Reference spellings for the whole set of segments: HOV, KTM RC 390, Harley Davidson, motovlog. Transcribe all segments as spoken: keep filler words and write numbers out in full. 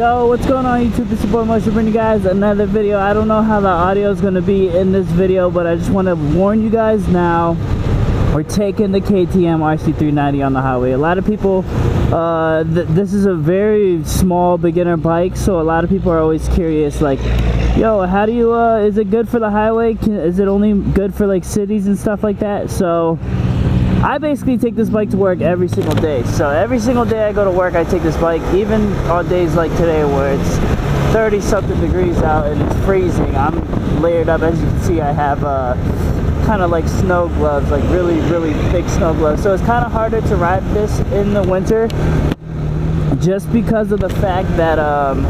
Yo, what's going on YouTube? This is your boy Moisture, bringing you guys another video. I don't know how the audio is going to be in this video, but I just want to warn you guys now, we're taking the K T M R C three ninety on the highway. A lot of people, uh, th this is a very small beginner bike, so a lot of people are always curious, like, yo, how do you, uh, is it good for the highway? Can, is it only good for like cities and stuff like that? So I basically take this bike to work every single day. So every single day I go to work, I take this bike, even on days like today where it's thirty something degrees out and it's freezing. I'm layered up. As you can see, I have uh, kind of like snow gloves, like really, really thick snow gloves. So it's kind of harder to ride this in the winter just because of the fact that um,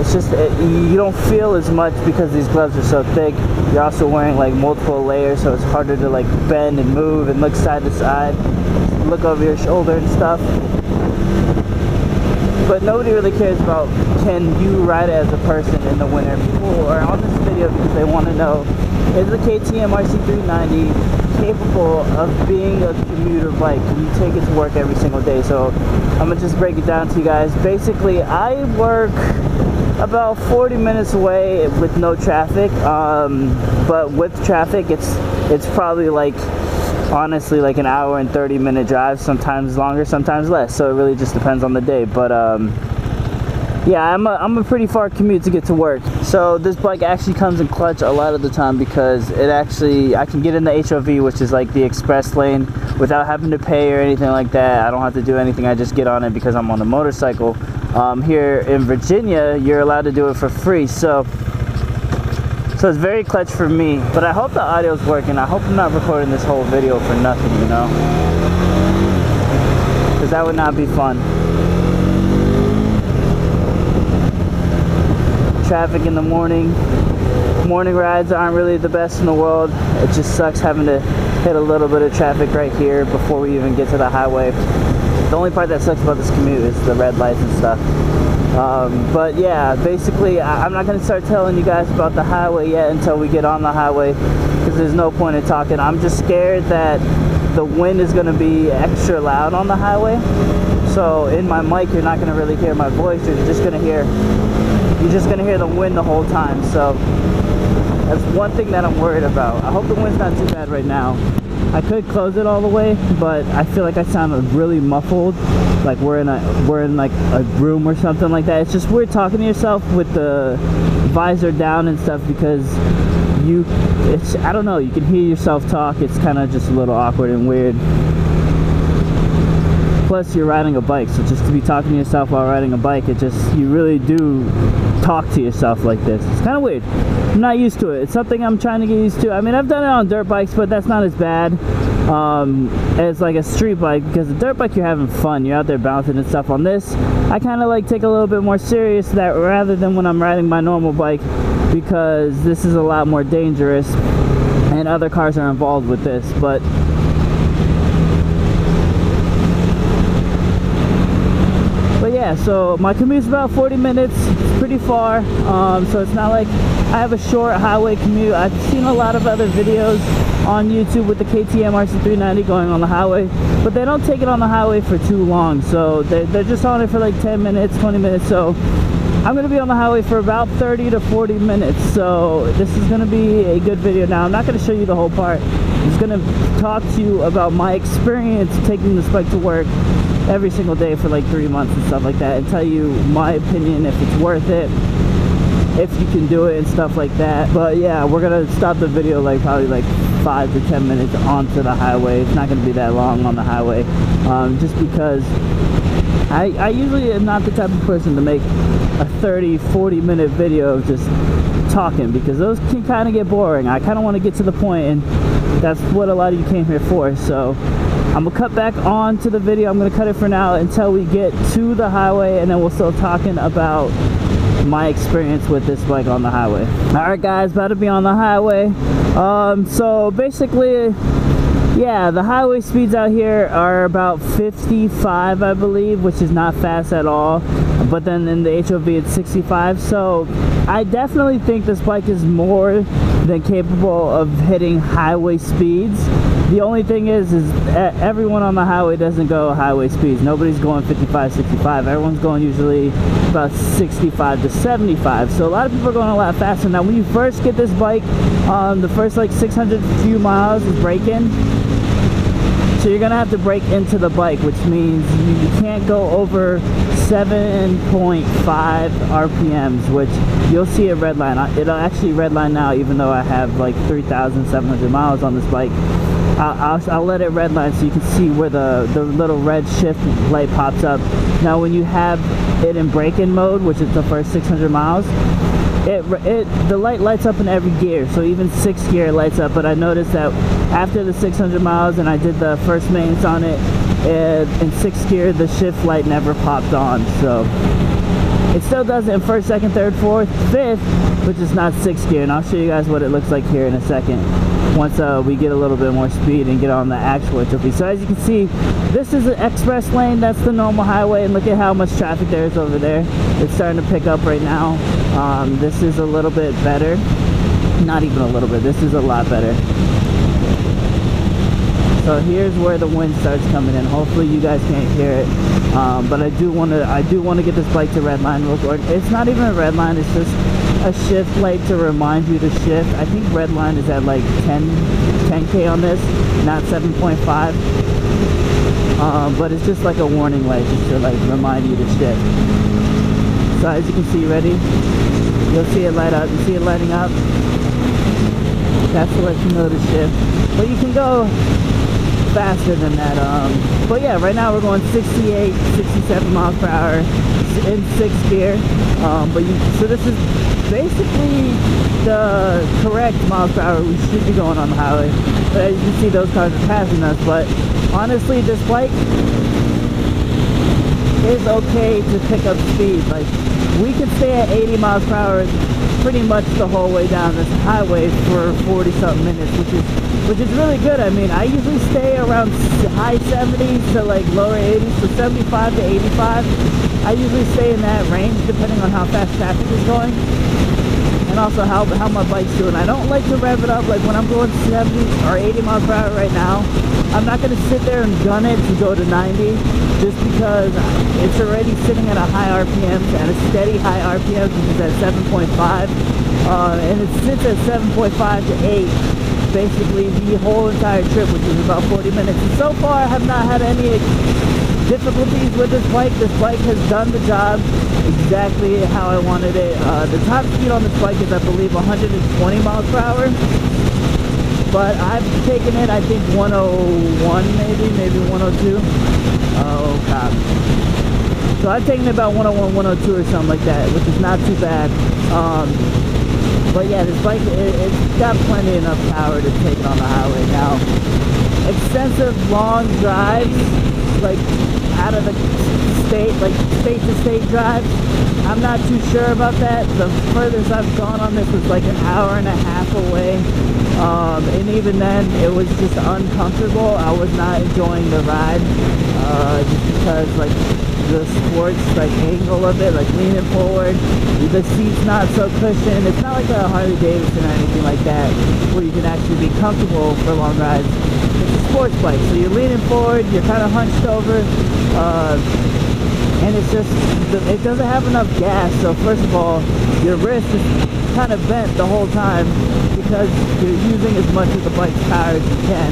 it's just, it, you don't feel as much because these gloves are so thick. You're also wearing like multiple layers, so it's harder to like bend and move and look side to side, look over your shoulder and stuff. But nobody really cares about can you ride it as a person in the winter. People are on this video because they want to know, is the K T M R C three ninety capable of being a commuter bike? Can you take it to work every single day? So I'm gonna just break it down to you guys. Basically, I work about forty minutes away with no traffic, um, but with traffic it's it's probably like, honestly, like an hour and thirty minute drive, sometimes longer, sometimes less, so it really just depends on the day. But um, yeah, I'm a, I'm a pretty far commute to get to work. So this bike actually comes in clutch a lot of the time because it actually, I can get in the H O V, which is like the express lane, without having to pay or anything like that. I don't have to do anything, I just get on it because I'm on a motorcycle. Um, here in Virginia, you're allowed to do it for free, so so it's very clutch for me. But I hope the audio's working. I hope I'm not recording this whole video for nothing, you know, because that would not be fun. Traffic in the morning, morning rides aren't really the best in the world. It just sucks having to hit a little bit of traffic right here before we even get to the highway. The only part that sucks about this commute is the red lights and stuff. Um, but yeah, basically, I I'm not going to start telling you guys about the highway yet until we get on the highway, because there's no point in talking. I'm just scared that the wind is going to be extra loud on the highway. So in my mic, you're not going to really hear my voice. You're just going to hear, you're just going to hear the wind the whole time. So that's one thing that I'm worried about. I hope the wind's not too bad right now. I could close it all the way, but I feel like I sound really muffled, like we're in a we're in like a room or something like that. It's just weird talking to yourself with the visor down and stuff, because you, it's, I don't know, you can hear yourself talk. It's kind of just a little awkward and weird. Plus, you're riding a bike, so just to be talking to yourself while riding a bike, it just, you really do talk to yourself like this. It's kind of weird. I'm not used to it. It's something I'm trying to get used to. I mean, I've done it on dirt bikes, but that's not as bad um, as like a street bike, because the dirt bike, you're having fun. You're out there bouncing and stuff. On this, I kind of like take a little bit more serious that rather than when I'm riding my normal bike, because this is a lot more dangerous and other cars are involved with this. But yeah, so my commute's about forty minutes. It's pretty far, um, so it's not like I have a short highway commute. I've seen a lot of other videos on YouTube with the K T M R C three ninety going on the highway, but they don't take it on the highway for too long, so they're, they're just on it for like ten minutes, twenty minutes. So I'm gonna be on the highway for about thirty to forty minutes, so this is gonna be a good video. Now, I'm not gonna show you the whole part. I'm just gonna talk to you about my experience taking this bike to work every single day for like three months and stuff like that, and tell you my opinion, if it's worth it, if you can do it and stuff like that. But yeah, we're gonna stop the video like probably like five to ten minutes onto the highway. It's not gonna be that long on the highway, um, just because I, I usually am not the type of person to make a thirty, forty minute video of just talking, because those can kind of get boring. I kind of want to get to the point, and that's what a lot of you came here for. So I'm gonna cut back on to the video. I'm gonna cut it for now until we get to the highway, and then we'll still talking about my experience with this bike on the highway. Alright guys, about to be on the highway. Um, so basically, yeah, the highway speeds out here are about fifty-five, I believe, which is not fast at all. But then in the H O V it's sixty-five, so I definitely think this bike is more than capable of hitting highway speeds. The only thing is, is everyone on the highway doesn't go highway speeds. Nobody's going fifty-five, sixty-five. Everyone's going usually about sixty-five to seventy-five. So a lot of people are going a lot faster. Now, when you first get this bike, um, the first like six hundred few miles is braking. So you're going to have to brake into the bike, which means you can't go over seven point five R P Ms, which you'll see a red line. It'll actually red line now, even though I have like three thousand seven hundred miles on this bike. I'll, I'll, I'll let it redline so you can see where the, the little red shift light pops up. Now when you have it in braking mode, which is the first six hundred miles, it, it the light lights up in every gear, so even sixth gear lights up. But I noticed that after the six hundred miles and I did the first maintenance on it, it in sixth gear the shift light never popped on. So it still does it in first, second, third, fourth, fifth, but just not sixth gear. And I'll show you guys what it looks like here in a second. Once uh, we get a little bit more speed and get on the actual H O V. So as you can see, this is an express lane. That's the normal highway, and look at how much traffic there is over there. It's starting to pick up right now. Um, this is a little bit better. Not even a little bit. This is a lot better. So here's where the wind starts coming in. Hopefully you guys can't hear it, um, but I do want to. I do want to get this bike to redline real quick. It's not even a red line. It's just a shift light to remind you to shift. I think red line is at like ten K on this, not seven point five. Um, but it's just like a warning light just to like remind you to shift. So as you can see, ready? You'll see it light up. You see it lighting up. That's to let you know to shift. But you can go faster than that. Um, but yeah, right now we're going sixty-eight, sixty-seven miles per hour in sixth gear. Um, but you, so this is basically the correct miles per hour we should be going on the highway. But as you can see, those cars are passing us. But honestly, this bike is okay to pick up speed. Like, we could stay at eighty miles per hour pretty much the whole way down this highway for forty something minutes, which is which is really good. I mean, I usually stay around high seventies to like lower eighties, so seventy-five to eighty-five. I usually stay in that range depending on how fast traffic is going. And also how, how my bike's doing. I don't like to rev it up. Like when I'm going seventy or eighty miles per hour right now, I'm not going to sit there and gun it to go to ninety just because it's already sitting at a high R P M, at a steady high R P M, which is at seven point five. Uh, and it sits at seven point five to eight. Basically the whole entire trip, which is about forty minutes. And so far I have not had any difficulties with this bike. This bike has done the job exactly how I wanted it. Uh, the top speed on this bike is, I believe, one hundred twenty miles per hour. But I've taken it, I think, one oh one maybe, maybe one oh two. Oh, God. So I've taken it about one oh one, one oh two or something like that, which is not too bad. Um, But yeah, this bike, it, it's got plenty enough power to take it on the highway. Now, extensive long drives, like out of the state, like state to state drives, I'm not too sure about that. The furthest I've gone on this was like an hour and a half away. Um, and even then, it was just uncomfortable. I was not enjoying the ride uh, just because like the sports like angle of it, like leaning forward, the seat's not so cushioned. It's not like a Harley Davidson or anything like that where you can actually be comfortable for long rides. It's a sports bike, so you're leaning forward, you're kind of hunched over, uh, and it's just, it doesn't have enough gas. So first of all, your wrist is kind of bent the whole time because you're using as much of the bike's power as you can.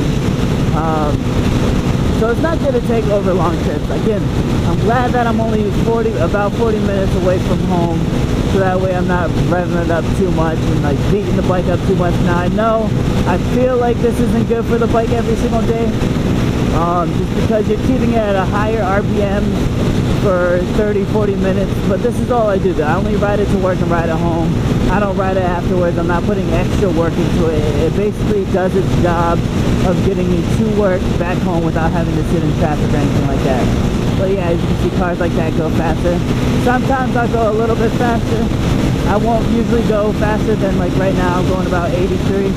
Um, So it's not good to take over long trips. Again, I'm glad that I'm only forty, about forty minutes away from home, so that way I'm not revving it up too much and like beating the bike up too much. Now I know, I feel like this isn't good for the bike every single day, um, just because you're keeping it at a higher R P M for thirty, forty minutes, but this is all I do though. I only ride it to work and ride it home. I don't ride it afterwards. I'm not putting extra work into it. It basically does its job of getting me to work, back home, without having to sit in traffic or anything like that. But yeah, as you can see, cars like that go faster. Sometimes I'll go a little bit faster. I won't usually go faster than, like right now, I'm going about eighty-three.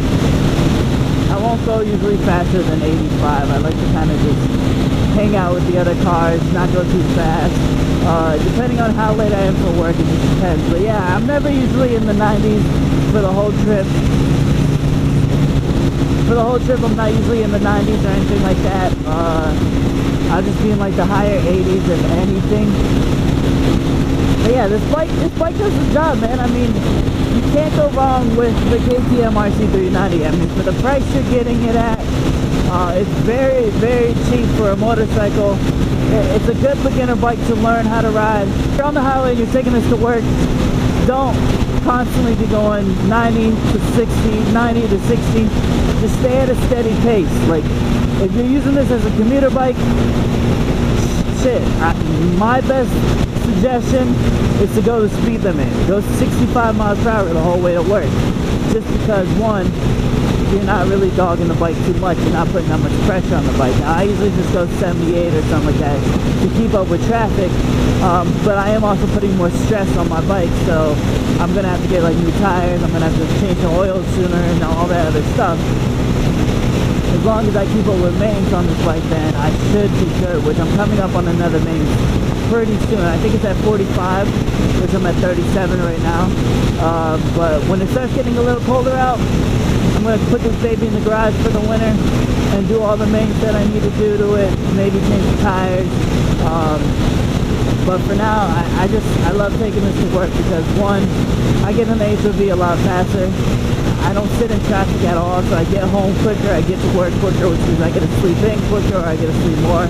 I won't go usually faster than eighty-five. I like to kind of just hang out with the other cars, not go too fast. Uh, depending on how late I am for work, it just depends. But yeah, I'm never usually in the nineties for the whole trip. for the whole trip, I'm not usually in the nineties or anything like that. Uh, I'll just be in like the higher eighties if anything. But yeah, this bike, this bike does the job, man. I mean, you can't go wrong with the K T M R C three ninety. I mean, for the price you're getting it at, uh, it's very, very cheap for a motorcycle. It's a good beginner bike to learn how to ride. If you're on the highway and you're taking this to work, don't constantly be going ninety to sixty, ninety to sixty. Just stay at a steady pace. Like, if you're using this as a commuter bike, shit, I, my best suggestion is to go the speed limit. Go sixty-five miles per hour the whole way to work. Just because, one, you're not really dogging the bike too much. You're not putting that much pressure on the bike. Now, I usually just go seventy-eight or something like that to keep up with traffic. Um, but I am also putting more stress on my bike, so I'm going to have to get like new tires. I'm going to have to change the oil sooner and all that other stuff. As long as I keep up with mains on this bike, then I should be good, which I'm coming up on another mains pretty soon. I think it's at forty-five, which I'm at thirty-seven right now. Uh, but when it starts getting a little colder out, I'm going to put this baby in the garage for the winter and do all the mains that I need to do to it, maybe change the tires. Um, but for now, I, I just, I love taking this to work because, one, I get in the H O V a lot faster. I don't sit in traffic at all, so I get home quicker, I get to work quicker, which means I get to sleep in quicker or I get to sleep more.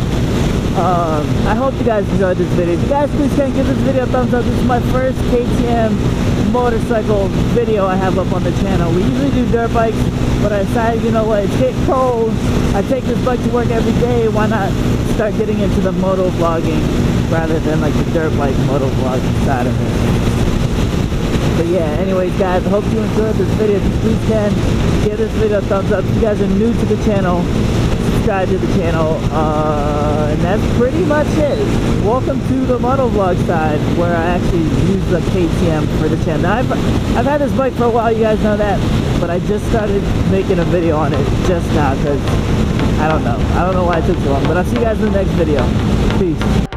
Um, I hope you guys enjoyed this video. If you guys please can give this video a thumbs up. This is my first K T M motorcycle video I have up on the channel. We usually do dirt bikes, but I decided, you know what, it's getting cold. I take this bike to work every day. Why not start getting into the moto vlogging rather than like the dirt bike moto vlogging side of it? But yeah, anyways guys, I hope you enjoyed this video. If you please can give this video a thumbs up. If you guys are new to the channel, subscribe to the channel, uh, and that's pretty much it. Welcome to the motovlog side, where I actually use the K T M for the channel. Now, I've, I've had this bike for a while, you guys know that, but I just started making a video on it just now, because I don't know. I don't know why it took so long, but I'll see you guys in the next video. Peace.